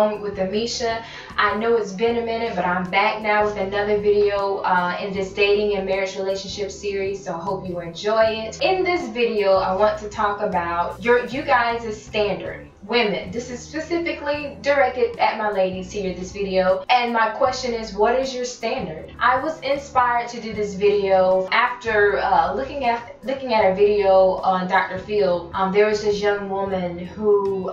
Moment with Amesha. I know it's been a minute, but I'm back now with another video in this dating and marriage relationship series, so I hope you enjoy it. In this video, I want to talk about you guys' standard. Women, this is specifically directed at my ladies here, this video, and my question is, what is your standard? I was inspired to do this video after looking at a video on Dr. Field. There was this young woman who,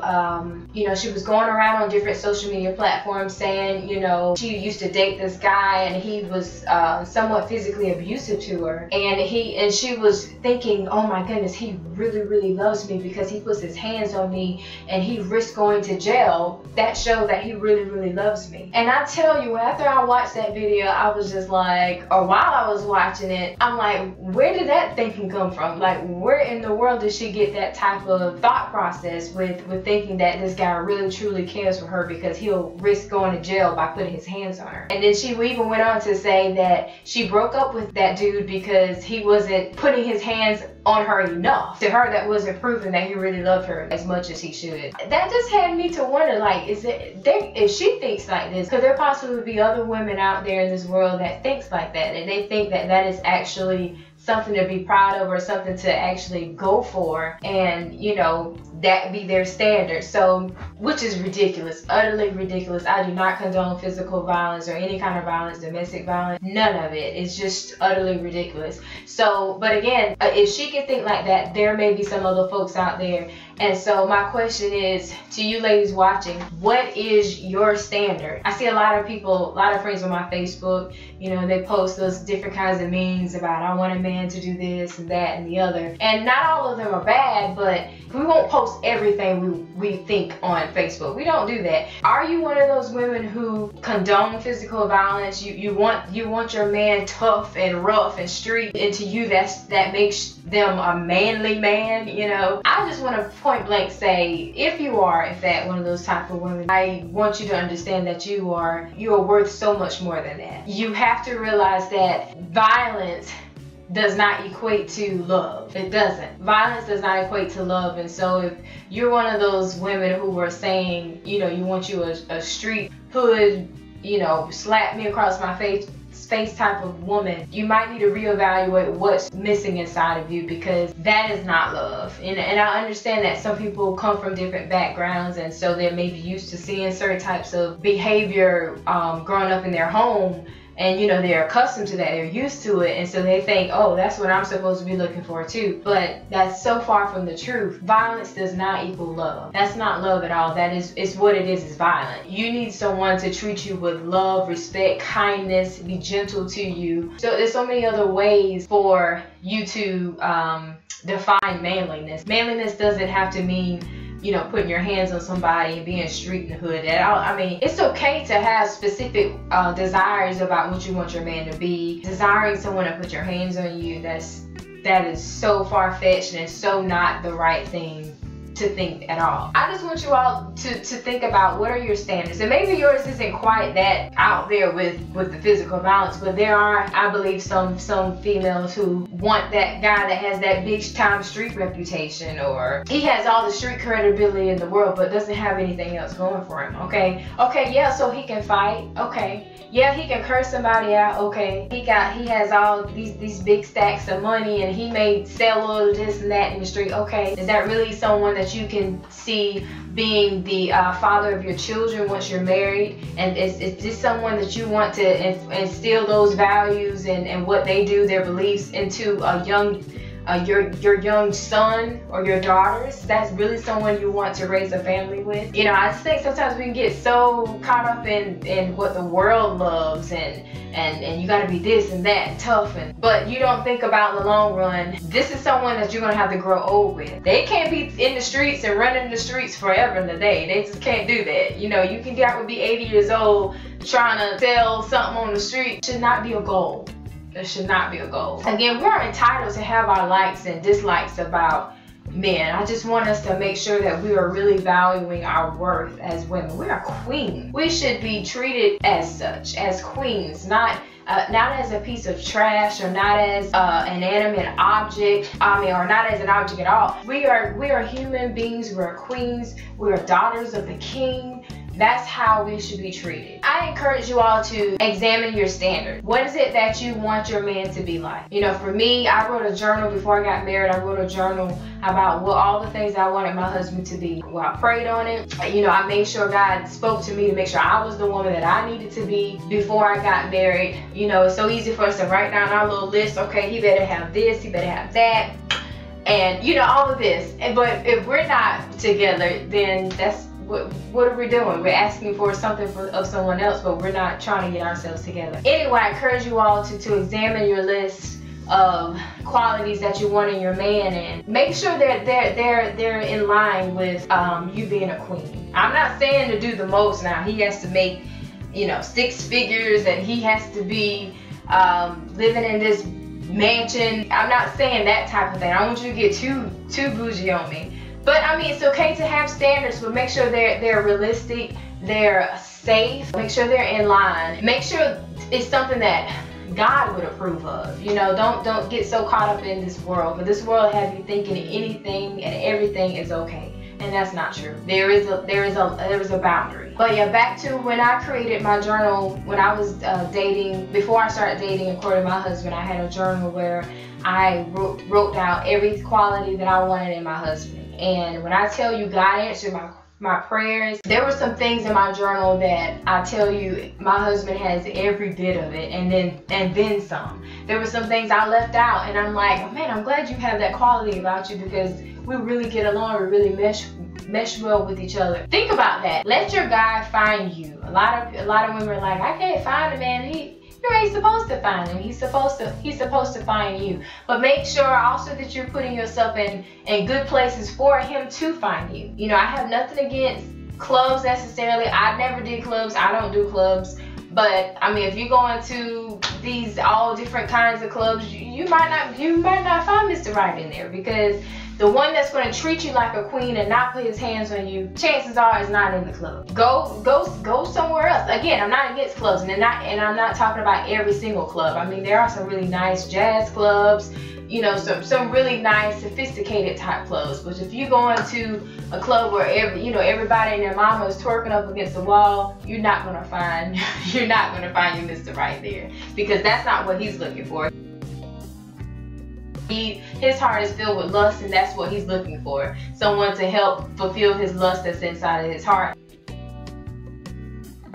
you know, she was going around on different social media platforms saying, you know, she used to date this guy and he was somewhat physically abusive to her, and she was thinking, oh my goodness, he really loves me because he puts his hands on me and he risked going to jail. That showed that he really loves me. And I tell you, after I watched that video, I was just like, or while I was watching it, I'm like, where did that thinking come from? Like, where in the world did she get that type of thought process with thinking that this guy really truly cares for her because he'll risk going to jail by putting his hands on her? And then she even went on to say that she broke up with that dude because he wasn't putting his hands on her enough. To her, that wasn't proving that he really loved her as much as he should. That just had me to wonder, like, if she thinks like this, could there possibly be other women out there in this world that thinks like that, and they think that that is actually something to be proud of or something to actually go for, and, you know, that be their standard? So, which is ridiculous, utterly ridiculous. I do not condone physical violence or any kind of violence, domestic violence, none of it. It's just utterly ridiculous. So, but again, if she can think like that, there may be some other folks out there. And so my question is to you ladies watching, what is your standard? I see a lot of people, a lot of friends on my Facebook, you know, they post those different kinds of memes about, I want a man to do this and that and the other. And not all of them are bad, but we won't post everything we think on Facebook. We don't do that. Are you one of those women who condone physical violence? You want your man tough and rough and street, and to you that makes them a manly man, you know? I just want to point blank say, if you are one of those type of women, I want you to understand that you are worth so much more than that. You have to realize that violence does not equate to love. It doesn't. Violence does not equate to love. And so if you're one of those women who are saying, you know, you want you a street hood, you know, slap me across my face type of woman, you might need to reevaluate what's missing inside of you, because that is not love. And I understand that some people come from different backgrounds, and so they may be used to seeing certain types of behavior growing up in their home. And, you know, they're accustomed to that, they're used to it, and so they think, oh, that's what I'm supposed to be looking for too. But that's so far from the truth. Violence does not equal love. That's not love at all. That is, it's what it is violent. You need someone to treat you with love, respect, kindness, be gentle to you. So there's so many other ways for you to define manliness. Manliness doesn't have to mean, you know, putting your hands on somebody and being street in the hood. I mean, it's okay to have specific desires about what you want your man to be. Desiring someone to put your hands on you, that is so far-fetched and so not the right thing to think at all. I just want you all to think about, what are your standards? And maybe yours isn't quite that out there with the physical violence, but there are, I believe, some females who want that guy that has that big time street reputation, or he has all the street credibility in the world but doesn't have anything else going for him. Okay, yeah, so he can fight. Okay, yeah, he can curse somebody out. Okay, he has all these big stacks of money and he may sell all of this and that in the street. Okay, is that really someone that you can see being the father of your children once you're married? And is this someone that you want to instill those values and what they do, their beliefs, into a young your young son or your daughters? That's really someone you want to raise a family with? You know, I think sometimes we can get so caught up in what the world loves, and you gotta be this and that, tough, but you don't think about the long run. This is someone that you're gonna have to grow old with. They can't be in the streets and running the streets forever in the day. They just can't do that. You know, you can get out and be 80 years old trying to sell something on the street. It should not be a goal. It should not be a goal. Again, we're entitled to have our likes and dislikes about men. I just want us to make sure that we are really valuing our worth as women. We are queens. We should be treated as such, as queens, not as a piece of trash, or not as an inanimate object. I mean, or not as an object at all. We are human beings. We are queens. We are daughters of the King. That's how we should be treated. I encourage you all to examine your standards. What is it that you want your man to be like? You know, for me, I wrote a journal before I got married. I wrote a journal about what all the things I wanted my husband to be. Well, I prayed on it. You know, I made sure God spoke to me to make sure I was the woman that I needed to be before I got married. You know, it's so easy for us to write down our little list. Okay, he better have this, he better have that. And, you know, all of this. But if we're not together, then that's what are we doing? We're asking for something of someone else, but we're not trying to get ourselves together. Anyway, I encourage you all to examine your list of qualities that you want in your man and make sure that they're in line with you being a queen. I'm not saying to do the most now. He has to make, you know, 6 figures and he has to be living in this mansion. I'm not saying that type of thing. I don't want you to get too bougie on me. But I mean, it's okay to have standards, but make sure they're realistic, they're safe, make sure they're in line. Make sure it's something that God would approve of. You know, don't get so caught up in this world. But this world has you thinking anything and everything is okay. And that's not true. There is a boundary. But yeah, back to when I created my journal, when I was dating, before I started dating and courting my husband, I had a journal where I wrote down every quality that I wanted in my husband. And when I tell you God answered my prayers, there were some things in my journal that I tell you my husband has every bit of it and then some. There were some things I left out and I'm like, oh, man, I'm glad you have that quality about you because we really get along, we really mesh well with each other. Think about that. Let your guy find you. A lot of women are like, I can't find a man. You ain't supposed to find him. He's supposed to find you. But make sure also that you're putting yourself in good places for him to find you. You know, I have nothing against clubs necessarily. I never did clubs. I don't do clubs. But I mean, if you're going to these all different kinds of clubs, you might not find Mr. Right in there, because the one that's going to treat you like a queen and not put his hands on you, chances are is not in the club. Go somewhere else. Again, I'm not against clubs, and I'm not talking about every single club. I mean, there are some really nice jazz clubs, you know, some really nice sophisticated type clubs. But if you're going to a club where everybody and their mama is twerking up against the wall, you're not gonna find your Mr. Right there, because that's not what he's looking for. His heart is filled with lust, and that's what he's looking for. Someone to help fulfill his lust that's inside of his heart.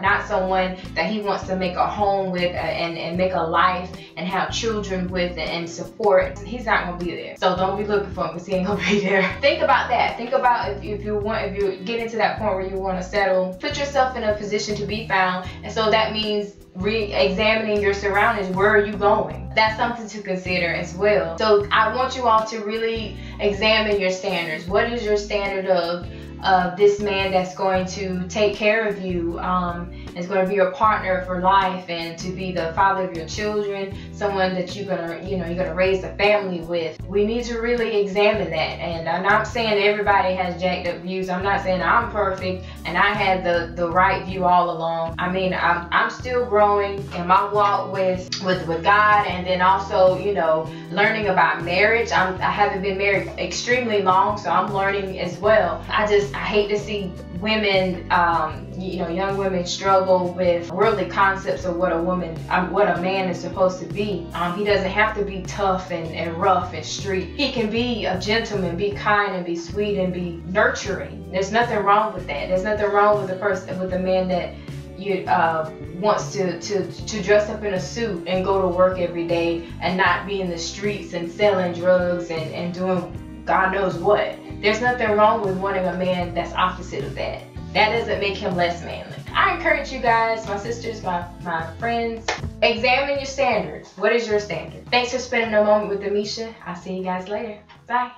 Not someone that he wants to make a home with and make a life and have children with and support. He's not going to be there. So don't be looking for him, because he ain't going to be there. Think about that. Think about if you get into that point where you want to settle, put yourself in a position to be found. And so that means re-examining your surroundings. Where are you going? That's something to consider as well. So I want you all to really examine your standards. What is your standard of this man that's going to take care of you, is going to be your partner for life and to be the father of your children, someone that you're gonna raise a family with. We need to really examine that. And I'm not saying everybody has jacked up views. I'm not saying I'm perfect and I had the right view all along. I mean, I'm still growing in my walk with God, and then also, you know, learning about marriage. I haven't been married extremely long, so I'm learning as well. I hate to see women, young women struggle with worldly concepts of what a man is supposed to be. He doesn't have to be tough and rough and street. He can be a gentleman, be kind and be sweet and be nurturing. There's nothing wrong with that. There's nothing wrong with a man that wants to dress up in a suit and go to work every day and not be in the streets and selling drugs and doing God knows what. There's nothing wrong with wanting a man that's opposite of that. That doesn't make him less manly. I encourage you guys, my sisters, my friends, examine your standards. What is your standard? Thanks for spending a moment with Amesha. I'll see you guys later. Bye.